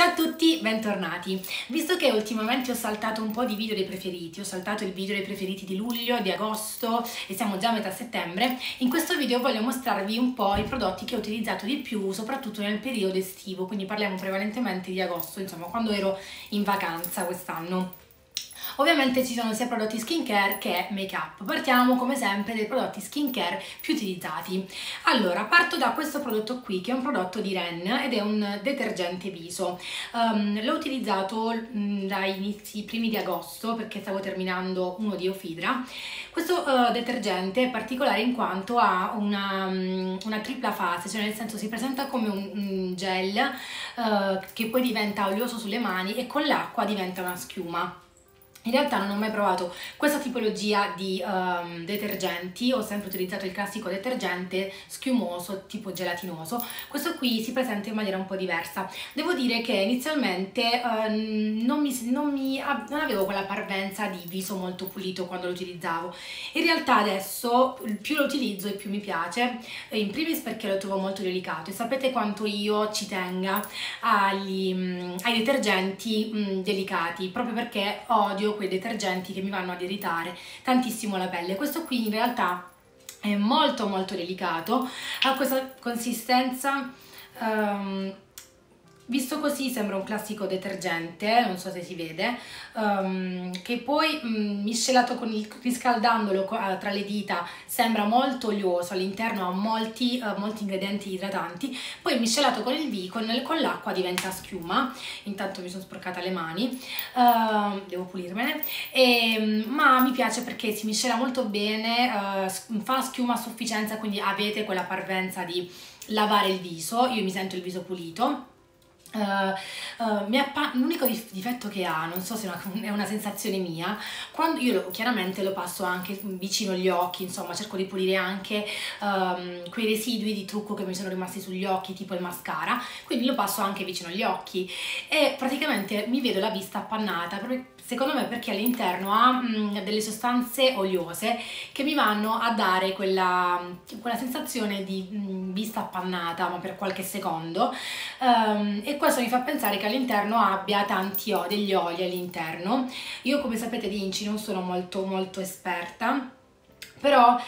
Ciao a tutti, bentornati. Visto che ultimamente ho saltato un po' di video dei preferiti, ho saltato il video dei preferiti di luglio, di agosto e siamo già a metà settembre, in questo video voglio mostrarvi un po' i prodotti che ho utilizzato di più, soprattutto nel periodo estivo, quindi parliamo prevalentemente di agosto, insomma quando ero in vacanza quest'anno. Ovviamente ci sono sia prodotti skincare che make-up. Partiamo come sempre dai prodotti skincare più utilizzati. Allora, parto da questo prodotto qui che è un prodotto di REN ed è un detergente viso. L'ho utilizzato dai primi di agosto perché stavo terminando uno di Eufidra. Questo detergente è particolare in quanto ha una tripla fase, cioè nel senso si presenta come un gel che poi diventa oleoso sulle mani e con l'acqua diventa una schiuma. In realtà non ho mai provato questa tipologia di detergenti, ho sempre utilizzato il classico detergente schiumoso tipo gelatinoso, questo qui si presenta in maniera un po' diversa. Devo dire che inizialmente non avevo quella parvenza di viso molto pulito quando lo utilizzavo, in realtà adesso più lo utilizzo e più mi piace, in primis perché lo trovo molto delicato e sapete quanto io ci tenga ai detergenti delicati, proprio perché odio quei detergenti che mi vanno ad irritare tantissimo la pelle. Questo qui in realtà è molto delicato, ha questa consistenza, visto così sembra un classico detergente, non so se si vede, che poi miscelato con riscaldandolo tra le dita sembra molto olioso, all'interno ha molti ingredienti idratanti, poi miscelato con con l'acqua diventa schiuma. Intanto mi sono sporcata le mani, devo pulirmene, ma mi piace perché si miscela molto bene, fa schiuma a sufficienza, quindi avete quella parvenza di lavare il viso, io mi sento il viso pulito. L'unico difetto che ha, non so se è una sensazione mia, quando io chiaramente lo passo anche vicino agli occhi, insomma cerco di pulire anche quei residui di trucco che mi sono rimasti sugli occhi, tipo il mascara, quindi lo passo anche vicino agli occhi e praticamente mi vedo la vista appannata, secondo me perché all'interno ha delle sostanze oleose che mi vanno a dare quella sensazione di vista appannata, ma per qualche secondo, e questo mi fa pensare che all'interno abbia tanti degli oli all'interno. Io, come sapete, di inci non sono molto esperta, però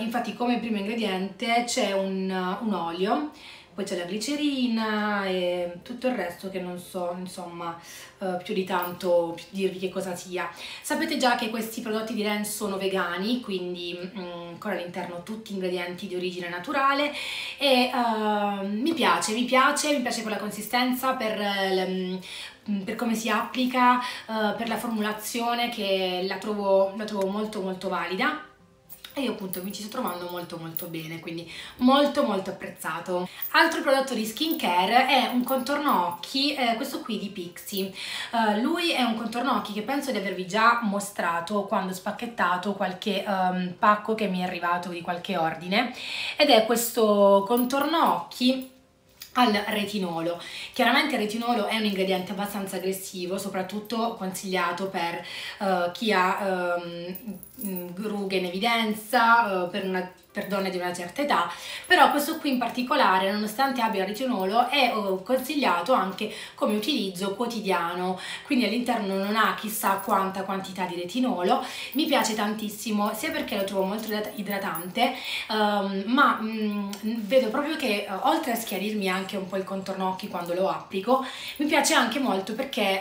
infatti come primo ingrediente c'è un olio, poi c'è la glicerina e tutto il resto che non so, insomma, più di tanto dirvi che cosa sia. Sapete già che questi prodotti di REN sono vegani, quindi ancora all'interno tutti ingredienti di origine naturale e mi piace quella consistenza per come si applica, per la formulazione che la trovo molto valida. E io appunto mi ci sto trovando molto bene, quindi molto apprezzato. Altro prodotto di skincare è un contorno occhi, questo qui di Pixi. Lui è un contorno occhi che penso di avervi già mostrato quando ho spacchettato qualche pacco che mi è arrivato di qualche ordine, ed è questo contorno occhi al retinolo. Chiaramente il retinolo è un ingrediente abbastanza aggressivo, soprattutto consigliato per chi ha rughe in evidenza, per donne di una certa età, però questo qui in particolare, nonostante abbia il retinolo, è consigliato anche come utilizzo quotidiano, quindi all'interno non ha chissà quanta quantità di retinolo. Mi piace tantissimo sia perché lo trovo molto idratante, ma vedo proprio che oltre a schiarirmi anche un po' il contorno occhi quando lo applico, mi piace anche molto perché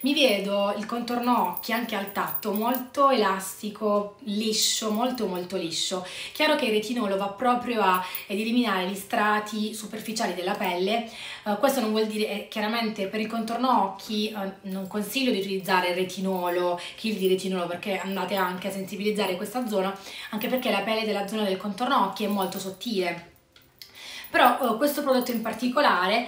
mi vedo il contorno occhi anche al tatto molto elastico, liscio, molto liscio. Chiaro che il retinolo va proprio ad eliminare gli strati superficiali della pelle, questo non vuol dire, chiaramente per il contorno occhi non consiglio di utilizzare il retinolo, kill di retinolo, perché andate anche a sensibilizzare questa zona, anche perché la pelle della zona del contorno occhi è molto sottile. Però questo prodotto in particolare,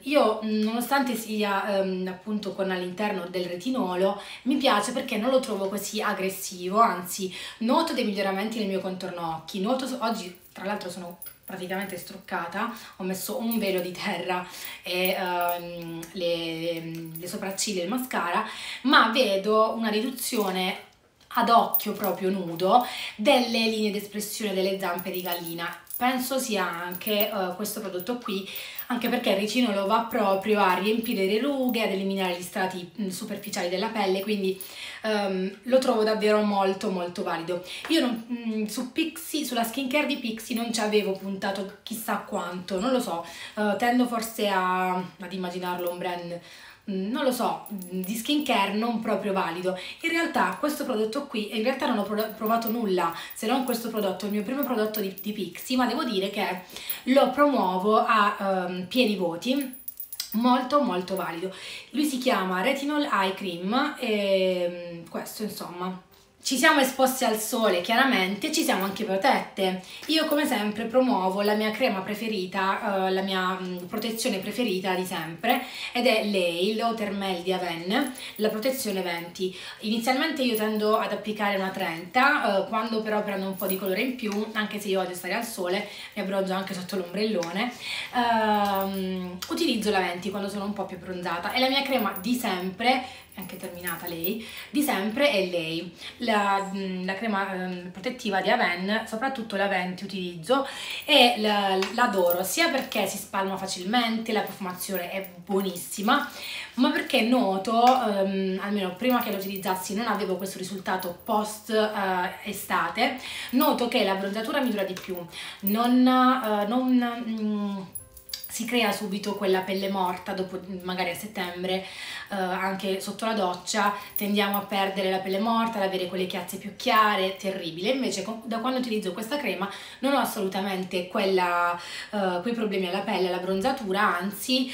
io nonostante sia appunto con all'interno del retinolo, mi piace perché non lo trovo così aggressivo, anzi noto dei miglioramenti nel mio contorno occhi. Oggi tra l'altro sono praticamente struccata, ho messo un velo di terra e le sopracciglia e il mascara, ma vedo una riduzione ad occhio proprio nudo delle linee d'espressione delle zampe di gallina. penso sia anche questo prodotto qui, anche perché il retinolo va proprio a riempire le rughe, ad eliminare gli strati superficiali della pelle, quindi lo trovo davvero molto molto valido. Io non, su Pixi, sulla skincare di Pixi non ci avevo puntato chissà quanto, non lo so, tendo forse ad immaginarlo un brand, non lo so, di skincare non proprio valido. In realtà questo prodotto qui, in realtà non ho provato nulla se non questo prodotto, il mio primo prodotto di Pixi, ma devo dire che lo promuovo a pieni voti, molto molto valido. Lui si chiama Retinol Eye Cream e questo, insomma, ci siamo esposti al sole chiaramente, ci siamo anche protette. Io come sempre promuovo la mia crema preferita, la mia protezione preferita di sempre, ed è lei, l'Eau Thermale di Avène, la protezione 20. Inizialmente io tendo ad applicare una 30, quando però prendo un po' di colore in più, anche se io odio stare al sole, mi abbrogio anche sotto l'ombrellone, utilizzo la 20 quando sono un po' più bronzata, e la mia crema di sempre, anche terminata lei, di sempre è lei, la crema protettiva di Avène, soprattutto la 20 utilizzo e l'adoro, sia perché si spalma facilmente, la profumazione è buonissima, ma perché noto, almeno prima che la utilizzassi non avevo questo risultato post estate, noto che la bronzatura mi dura di più, si crea subito quella pelle morta dopo, magari a settembre, anche sotto la doccia tendiamo a perdere la pelle morta, ad avere quelle chiazze più chiare, terribile. Invece da quando utilizzo questa crema non ho assolutamente quei problemi alla pelle, alla bronzatura, anzi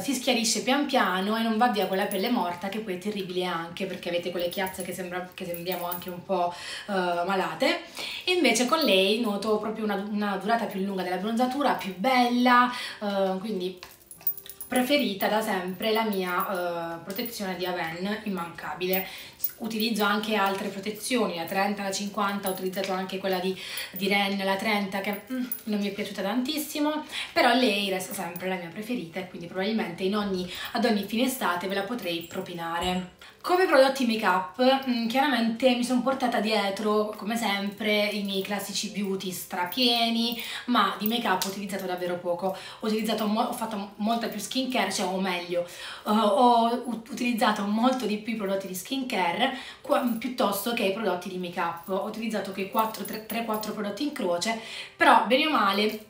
si schiarisce pian piano e non va via quella pelle morta, che poi è terribile anche perché avete quelle chiazze che sembriamo anche un po' malate. E invece con lei noto proprio una durata più lunga della bronzatura, più bella, quindi preferita da sempre la mia protezione di Avène, immancabile. Utilizzo anche altre protezioni, la 30, la 50, ho utilizzato anche quella di REN, la 30, che non mi è piaciuta tantissimo, però lei resta sempre la mia preferita e quindi probabilmente ad ogni fine estate ve la potrei propinare. Come prodotti make up chiaramente mi sono portata dietro come sempre i miei classici beauty strapieni, ma di make up ho utilizzato davvero poco, ho fatto molta più skincare, cioè, o meglio, ho utilizzato molto di più i prodotti di skincare piuttosto che i prodotti di make up. Ho utilizzato quei 3-4 prodotti in croce, però bene o male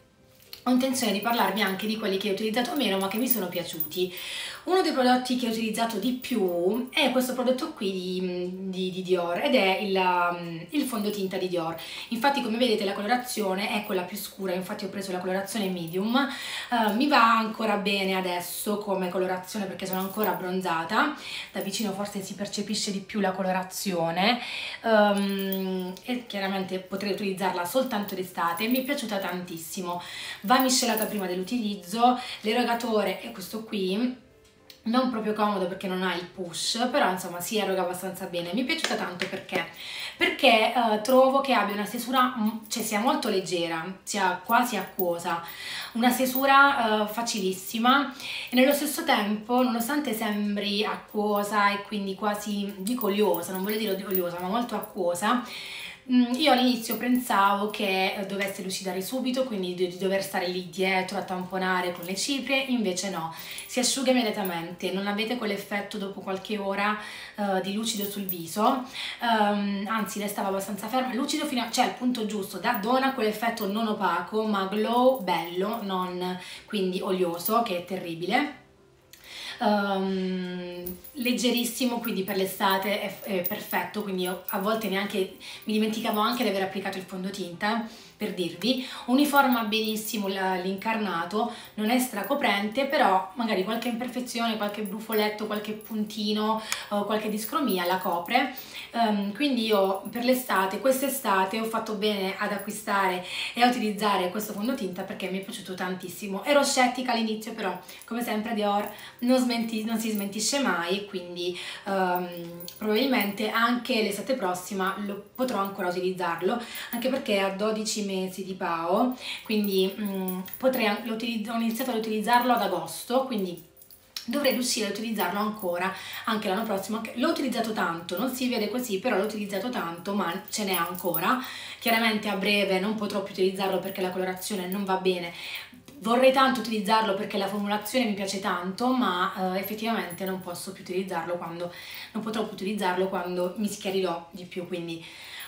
ho intenzione di parlarvi anche di quelli che ho utilizzato meno ma che mi sono piaciuti. Uno dei prodotti che ho utilizzato di più è questo prodotto qui di Dior, ed è il fondotinta di Dior. Infatti come vedete la colorazione è quella più scura, infatti ho preso la colorazione medium, mi va ancora bene adesso come colorazione perché sono ancora bronzata, da vicino forse si percepisce di più la colorazione, e chiaramente potrei utilizzarla soltanto d'estate. Mi è piaciuta tantissimo, va miscelata prima dell'utilizzo, l'erogatore è questo qui, non proprio comodo perché non ha il push, però insomma si eroga abbastanza bene. Mi è piaciuta tanto perché trovo che abbia una stesura, cioè sia molto leggera, sia quasi acquosa, una stesura facilissima, e nello stesso tempo, nonostante sembri acquosa e quindi quasi, dico oliosa, non voglio dire oliosa, ma molto acquosa, io all'inizio pensavo che dovesse lucidare subito, quindi di dover stare lì dietro a tamponare con le ciprie, invece no, si asciuga immediatamente, non avete quell'effetto dopo qualche ora di lucido sul viso, anzi restava abbastanza ferma, lucido cioè il punto giusto, dona quell'effetto non opaco ma glow bello, non quindi olioso, che è terribile. Leggerissimo, quindi per l'estate è perfetto, quindi io a volte neanche mi dimenticavo anche di aver applicato il fondotinta, per dirvi. Uniforma benissimo l'incarnato, non è stracoprente, però magari qualche imperfezione, qualche brufoletto, qualche puntino, qualche discromia la copre, quindi io per l'estate, quest'estate ho fatto bene ad acquistare e a utilizzare questo fondotinta perché mi è piaciuto tantissimo. Ero scettica all'inizio, però come sempre Dior non si smentisce mai, quindi probabilmente anche l'estate prossima potrò ancora utilizzarlo, anche perché a 12 mesi di PAO, quindi ho iniziato ad utilizzarlo ad agosto, quindi dovrei riuscire a utilizzarlo ancora anche l'anno prossimo. L'ho utilizzato tanto, non si vede così, però l'ho utilizzato tanto, ma ce n'è ancora. Chiaramente a breve non potrò più utilizzarlo perché la colorazione non va bene. Vorrei tanto utilizzarlo perché la formulazione mi piace tanto, ma effettivamente non posso più utilizzarlo quando, non potrò più utilizzarlo quando mi schiarirò di più, quindi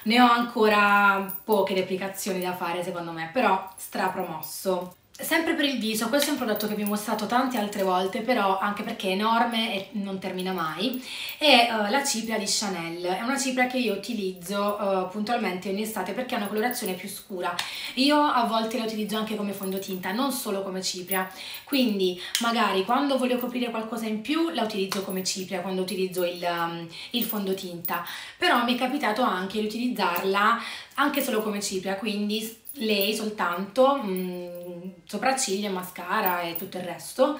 ne ho ancora poche le applicazioni da fare secondo me, però strapromosso. Sempre per il viso, questo è un prodotto che vi ho mostrato tante altre volte, però anche perché è enorme e non termina mai, è la cipria di Chanel. È una cipria che io utilizzo puntualmente ogni estate perché ha una colorazione più scura. Io a volte la utilizzo anche come fondotinta, non solo come cipria, quindi magari quando voglio coprire qualcosa in più la utilizzo come cipria, quando utilizzo il fondotinta, però mi è capitato anche di utilizzarla anche solo come cipria, quindi lei soltanto, sopracciglia, mascara e tutto il resto.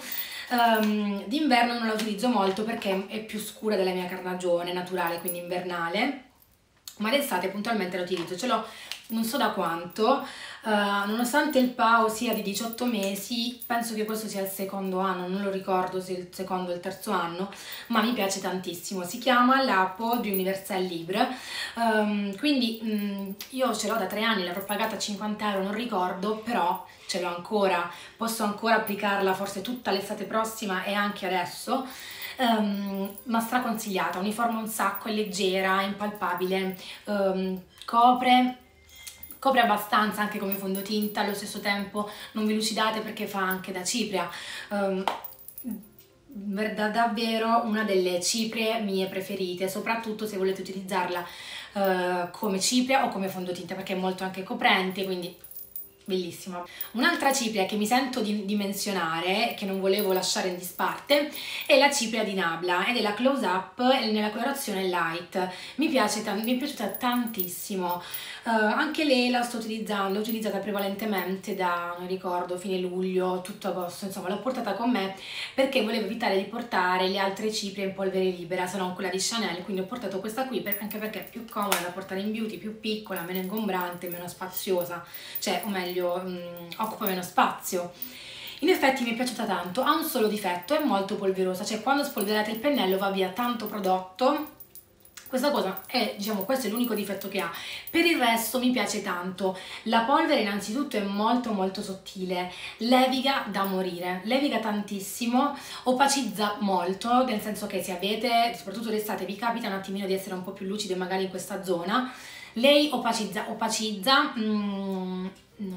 D'inverno non la utilizzo molto perché è più scura della mia carnagione naturale, quindi invernale, ma d'estate puntualmente la utilizzo, ce l'ho non so da quanto, nonostante il PAO sia di 18 mesi, penso che questo sia il secondo anno, non lo ricordo se il secondo o il terzo anno, ma mi piace tantissimo. Si chiama la Poudre di Universal Libre, quindi io ce l'ho da 3 anni, l'avrò pagata a 50 €, non ricordo, però ce l'ho ancora, posso ancora applicarla forse tutta l'estate prossima e anche adesso. Ma straconsigliata, uniforme un sacco, è leggera, è impalpabile, copre abbastanza anche come fondotinta, allo stesso tempo non vi lucidate perché fa anche da cipria. Davvero una delle ciprie mie preferite, soprattutto se volete utilizzarla come cipria o come fondotinta, perché è molto anche coprente, quindi bellissima. Un'altra cipria che mi sento di menzionare, che non volevo lasciare in disparte, è la cipria di Nabla, è della Close Up nella colorazione light. Mi è piaciuta tantissimo. Anche lei la sto utilizzando, l'ho utilizzata prevalentemente da, non ricordo, fine luglio, tutto agosto, insomma l'ho portata con me perché volevo evitare di portare le altre ciprie in polvere libera, se non quella di Chanel, quindi ho portato questa qui anche perché è più comoda da portare in beauty, più piccola, meno ingombrante, meno spaziosa, cioè, o meglio, occupa meno spazio. In effetti mi è piaciuta tanto, ha un solo difetto, è molto polverosa, cioè quando spolverate il pennello va via tanto prodotto. Questa cosa è, diciamo, questo è l'unico difetto che ha. Per il resto mi piace tanto. La polvere innanzitutto è molto molto sottile, leviga da morire, leviga tantissimo, opacizza molto, nel senso che se avete, soprattutto d'estate, vi capita un attimino di essere un po' più lucide magari in questa zona, lei opacizza, non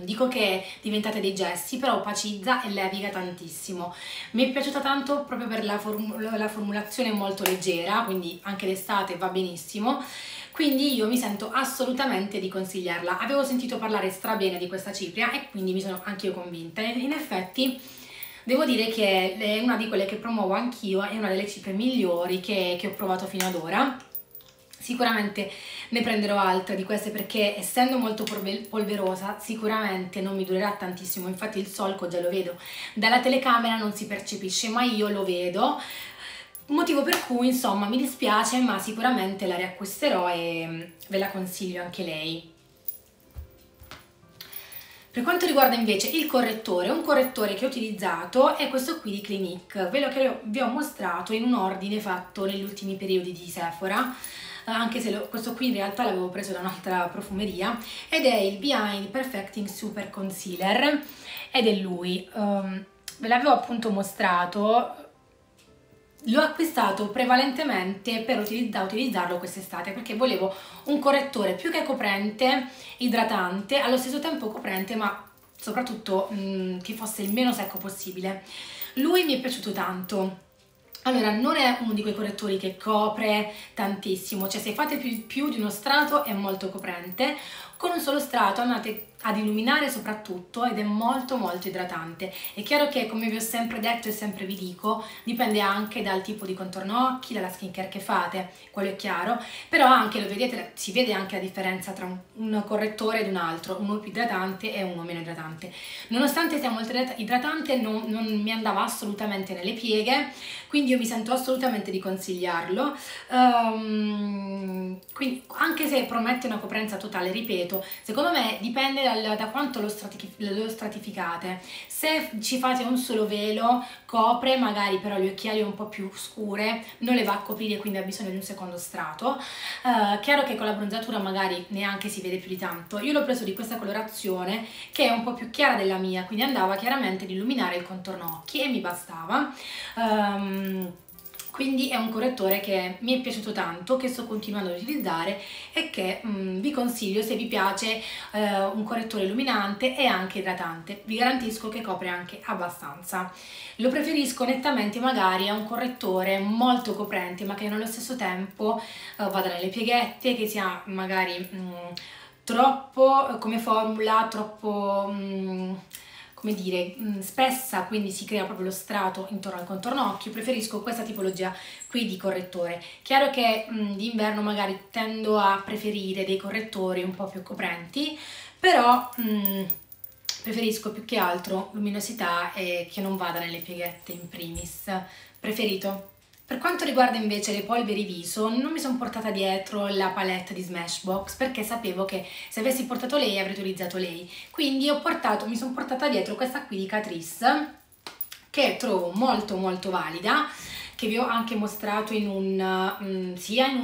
dico che diventate dei gessi, però opacizza e leviga tantissimo. Mi è piaciuta tanto proprio per la formulazione molto leggera, quindi anche d'estate va benissimo, quindi io mi sento assolutamente di consigliarla. Avevo sentito parlare strabene di questa cipria e quindi mi sono anch'io convinta. In effetti devo dire che è una di quelle che promuovo anch'io, è una delle ciprie migliori che ho provato fino ad ora. Sicuramente ne prenderò altre di queste perché essendo molto polverosa sicuramente non mi durerà tantissimo, infatti il solco già lo vedo, dalla telecamera non si percepisce ma io lo vedo, motivo per cui insomma mi dispiace, ma sicuramente la riacquisterò e ve la consiglio anche lei. Per quanto riguarda invece il correttore, un correttore che ho utilizzato è questo qui di Clinique, quello che vi ho mostrato in un ordine fatto negli ultimi periodi di Sephora, anche se questo qui in realtà l'avevo preso da un'altra profumeria, ed è il Beyond Perfecting Super Concealer, ed è lui. Ve l'avevo appunto mostrato, l'ho acquistato prevalentemente per utilizzarlo quest'estate perché volevo un correttore più che coprente, idratante, allo stesso tempo coprente, ma soprattutto che fosse il meno secco possibile. Lui mi è piaciuto tanto. Allora, non è uno di quei correttori che copre tantissimo, cioè se fate più di uno strato è molto coprente, con un solo strato andate ad illuminare soprattutto ed è molto molto idratante. È chiaro che, come vi ho sempre detto e sempre vi dico, dipende anche dal tipo di contorno occhi, dalla skincare che fate, quello è chiaro, però anche lo vedete, si vede anche la differenza tra un correttore ed un altro, uno più idratante e uno meno idratante. Nonostante sia molto idratante non mi andava assolutamente nelle pieghe, quindi io mi sento assolutamente di consigliarlo, quindi, anche se promette una coprenza totale, ripeto, completo. Secondo me dipende da quanto lo stratificate. Se ci fate un solo velo copre magari però le occhiaie un po' più scure, non le va a coprire, quindi ha bisogno di un secondo strato. Chiaro che con la bronzatura magari neanche si vede più di tanto. Io l'ho preso di questa colorazione che è un po' più chiara della mia, quindi andava chiaramente ad illuminare il contorno occhi e mi bastava. Quindi è un correttore che mi è piaciuto tanto, che sto continuando ad utilizzare e che vi consiglio se vi piace un correttore illuminante e anche idratante. Vi garantisco che copre anche abbastanza. Lo preferisco nettamente magari a un correttore molto coprente ma che nello stesso tempo vada nelle pieghette, che sia magari troppo come formula, troppo... come dire, spessa, quindi si crea proprio lo strato intorno al contorno occhio. Preferisco questa tipologia qui di correttore. Chiaro che d'inverno magari tendo a preferire dei correttori un po' più coprenti, però preferisco più che altro luminosità e che non vada nelle pieghette in primis. Preferito. Per quanto riguarda invece le polveri viso, non mi sono portata dietro la palette di Smashbox perché sapevo che se avessi portato lei avrei utilizzato lei, quindi mi sono portata dietro questa qui di Catrice, che trovo molto molto valida, che vi ho anche mostrato in un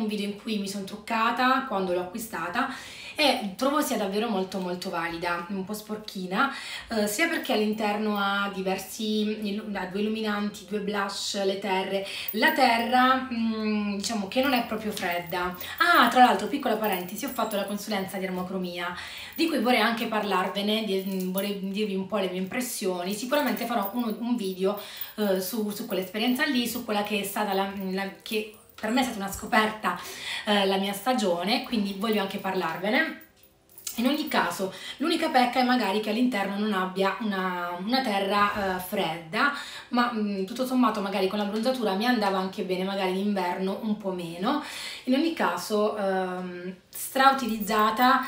video in cui mi sono truccata quando l'ho acquistata, e trovo sia davvero molto molto valida, un po' sporchina, sia perché all'interno ha due illuminanti, due blush, le terre. La terra diciamo che non è proprio fredda. Ah, tra l'altro, piccola parentesi, ho fatto la consulenza di ermocromia, di cui vorrei anche parlarvene, vorrei dirvi un po' le mie impressioni. Sicuramente farò un video su quell'esperienza lì, su quella che è stata che per me è stata una scoperta la mia stagione, quindi voglio anche parlarvene. In ogni caso, l'unica pecca è magari che all'interno non abbia una terra fredda, ma tutto sommato magari con la bronzatura mi andava anche bene, magari d'inverno un po' meno. In ogni caso strautilizzata,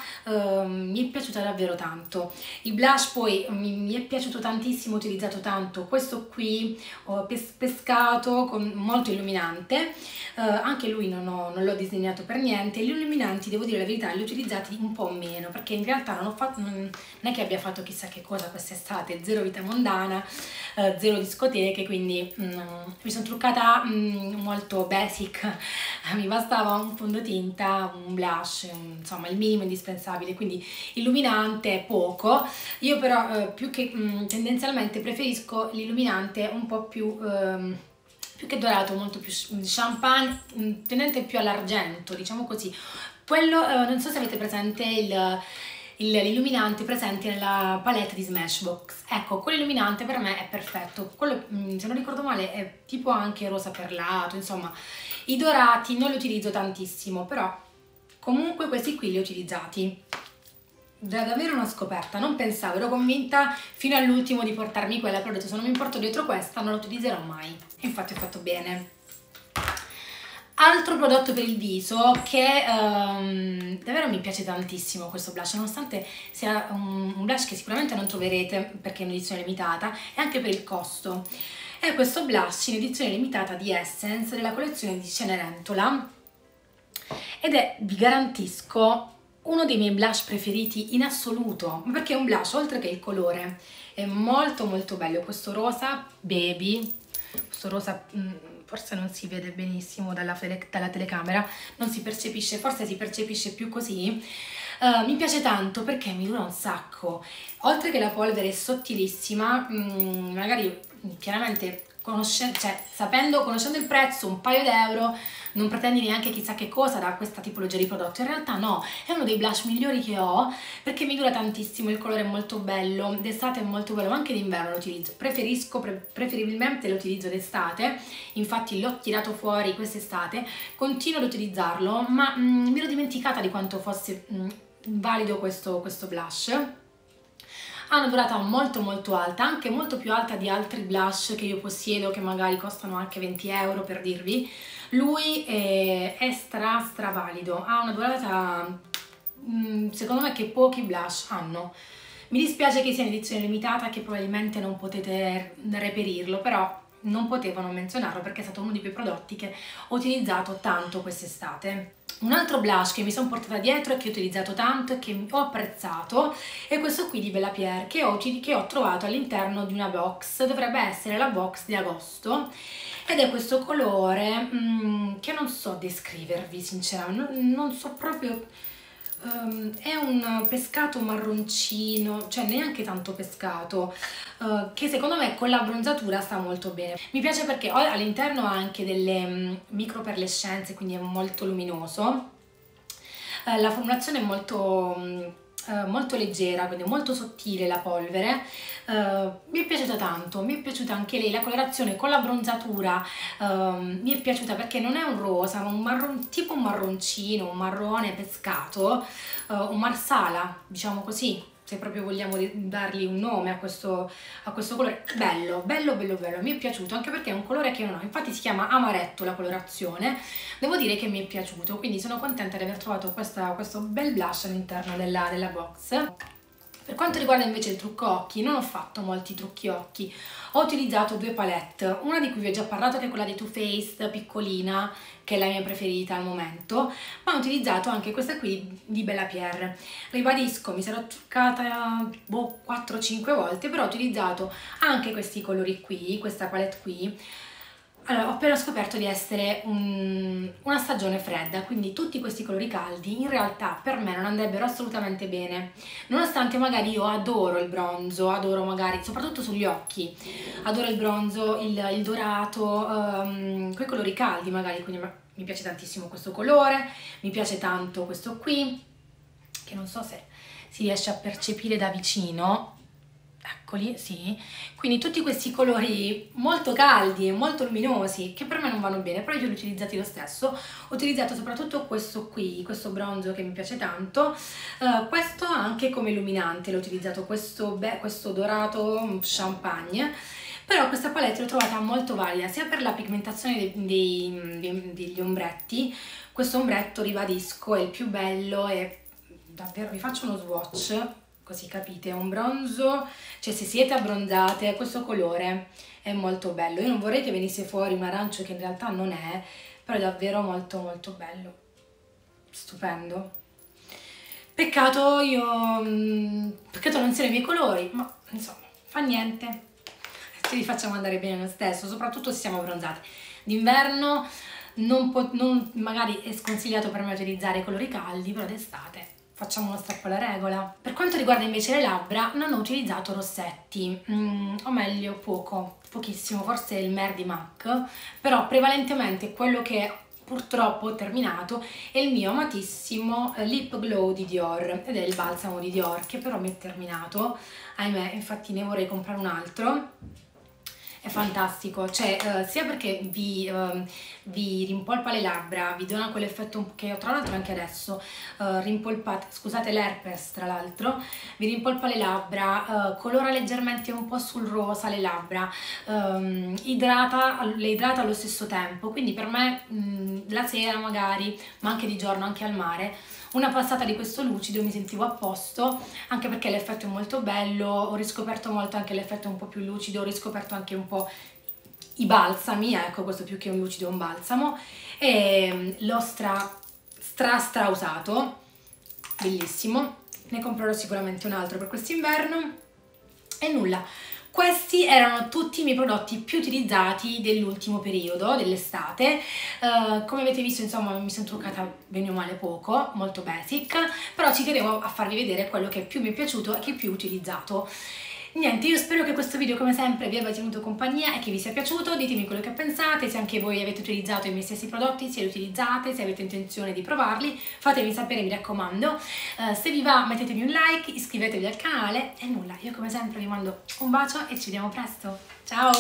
mi è piaciuta davvero tanto. Il blush poi mi è piaciuto tantissimo, ho utilizzato tanto questo qui, ho pescato con molto illuminante, anche lui non l'ho disegnato per niente. Gli illuminanti, devo dire la verità, li ho utilizzati un po' meno perché in realtà non è che abbia fatto chissà che cosa quest'estate, zero vita mondana, zero discoteche, quindi mi sono truccata molto basic, mi bastava un fondotinta, un blush, insomma il minimo indispensabile, quindi illuminante poco. Io però più che tendenzialmente preferisco l'illuminante un po' più che dorato, molto più champagne, tendente più all'argento, diciamo così. Quello, non so se avete presente l'illuminante presente nella palette di Smashbox, ecco, quell'illuminante per me è perfetto. Quello, se non ricordo male, è tipo anche rosa perlato, insomma. I dorati non li utilizzo tantissimo, però comunque questi qui li ho utilizzati. Davvero una scoperta, non pensavo, ero convinta fino all'ultimo di portarmi quella, però ho detto se non mi porto dietro questa non la utilizzerò mai, infatti ho fatto bene. Altro prodotto per il viso che davvero mi piace tantissimo, questo blush, nonostante sia un blush che sicuramente non troverete perché è un'edizione limitata e anche per il costo. È questo blush in edizione limitata di Essence della collezione di Cenerentola ed è, vi garantisco, uno dei miei blush preferiti in assoluto, perché è un blush, oltre che il colore, è molto molto bello, questo rosa baby, questo rosa... forse non si vede benissimo dalla telecamera, non si percepisce, forse si percepisce più così. Mi piace tanto perché mi dura un sacco, oltre che la polvere è sottilissima, magari chiaramente conoscendo il prezzo, un paio d'euro, non pretendi neanche chissà che cosa da questa tipologia di prodotto. In realtà no, è uno dei blush migliori che ho perché mi dura tantissimo, il colore è molto bello, d'estate è molto bello, anche d'inverno lo utilizzo, preferibilmente lo utilizzo d'estate, infatti l'ho tirato fuori quest'estate, continuo ad utilizzarlo, ma mi ero dimenticata di quanto fosse valido questo blush. Ha una durata molto molto alta, anche molto più alta di altri blush che io possiedo, che magari costano anche 20 euro per dirvi. Lui è stra valido, ha una durata secondo me che pochi blush hanno. Mi dispiace che sia in edizione limitata, che probabilmente non potete reperirlo, però non potevo non menzionarlo perché è stato uno di quei prodotti che ho utilizzato tanto quest'estate. Un altro blush che mi sono portata dietro e che ho utilizzato tanto e che ho apprezzato è questo qui di BellaPierre che ho trovato all'interno di una box, dovrebbe essere la box di agosto, ed è questo colore che non so descrivervi sinceramente, non so proprio, è un pescato marroncino, cioè neanche tanto pescato, che secondo me con l'abbronzatura sta molto bene. Mi piace perché ho all'interno anche delle microperlescenze, quindi è molto luminoso. La formulazione è molto leggera, quindi molto sottile la polvere. Mi è piaciuta tanto, mi è piaciuta anche lei, la colorazione con la bronzatura mi è piaciuta perché non è un rosa, ma un marrone, tipo un marroncino, un marrone pescato, un marsala, diciamo così, se proprio vogliamo dargli un nome a questo colore. Bello, bello, bello, bello, mi è piaciuto, anche perché è un colore che non ho, infatti si chiama amaretto la colorazione, devo dire che mi è piaciuto, quindi sono contenta di aver trovato questo bel blush all'interno della box. Per quanto riguarda invece il trucco occhi, non ho fatto molti trucchi occhi, ho utilizzato due palette, una di cui vi ho già parlato che è quella di Too Faced, piccolina, che è la mia preferita al momento, ma ho utilizzato anche questa qui di BellaPierre. Ribadisco, mi sarò truccata 4-5 volte, però ho utilizzato anche questi colori qui, questa palette qui. Allora, ho appena scoperto di essere una stagione fredda, quindi tutti questi colori caldi in realtà per me non andrebbero assolutamente bene, nonostante magari io adoro il bronzo, adoro magari, soprattutto sugli occhi, adoro il bronzo, il dorato, quei colori caldi magari, quindi mi piace tantissimo questo colore, mi piace tanto questo qui, che non so se si riesce a percepire da vicino. Eccoli, sì, quindi tutti questi colori molto caldi e molto luminosi che per me non vanno bene, però io li ho utilizzati lo stesso. Ho utilizzato soprattutto questo qui, questo bronzo che mi piace tanto, questo anche come illuminante, l'ho utilizzato questo dorato champagne, però questa palette l'ho trovata molto valida sia per la pigmentazione degli ombretti. Questo ombretto, ribadisco, è il più bello e davvero vi faccio uno swatch così capite, è un bronzo, cioè se siete abbronzate questo colore è molto bello. Io non vorrei che venisse fuori un arancio che in realtà non è, però è davvero molto molto bello, stupendo. Peccato non siano i miei colori, ma insomma, fa niente, ce li facciamo andare bene lo stesso, soprattutto se siamo abbronzate. D'inverno magari è sconsigliato per me utilizzare colori caldi, però d'estate facciamo uno strappo alla regola. Per quanto riguarda invece le labbra, non ho utilizzato rossetti, o meglio pochissimo, forse il Mer di MAC, però prevalentemente quello che purtroppo ho terminato è il mio amatissimo Lip Glow di Dior, ed è il balsamo di Dior che però mi è terminato, ahimè, infatti ne vorrei comprare un altro. È fantastico, cioè sia perché vi rimpolpa le labbra, vi dona quell'effetto che ho tra l'altro anche adesso, rimpolpate, scusate l'herpes tra l'altro, vi rimpolpa le labbra, colora leggermente un po' sul rosa le labbra, le idrata allo stesso tempo, quindi per me la sera magari, ma anche di giorno, anche al mare, una passata di questo lucido mi sentivo a posto, anche perché l'effetto è molto bello, ho riscoperto molto anche l'effetto un po' più lucido, ho riscoperto anche un po' i balsami, ecco, questo più che un lucido è un balsamo, e l'ho stra usato, bellissimo, ne comprerò sicuramente un altro per quest'inverno. E nulla, questi erano tutti i miei prodotti più utilizzati dell'ultimo periodo, dell'estate. Come avete visto, insomma, mi sono truccata bene o male poco, molto basic, però ci tenevo a farvi vedere quello che più mi è piaciuto e che più ho utilizzato. Niente, io spero che questo video come sempre vi abbia tenuto compagnia e che vi sia piaciuto. Ditemi quello che pensate, se anche voi avete utilizzato i miei stessi prodotti, se li utilizzate, se avete intenzione di provarli, fatemi sapere, mi raccomando. Se vi va mettetemi un like, iscrivetevi al canale e nulla, io come sempre vi mando un bacio e ci vediamo presto, ciao!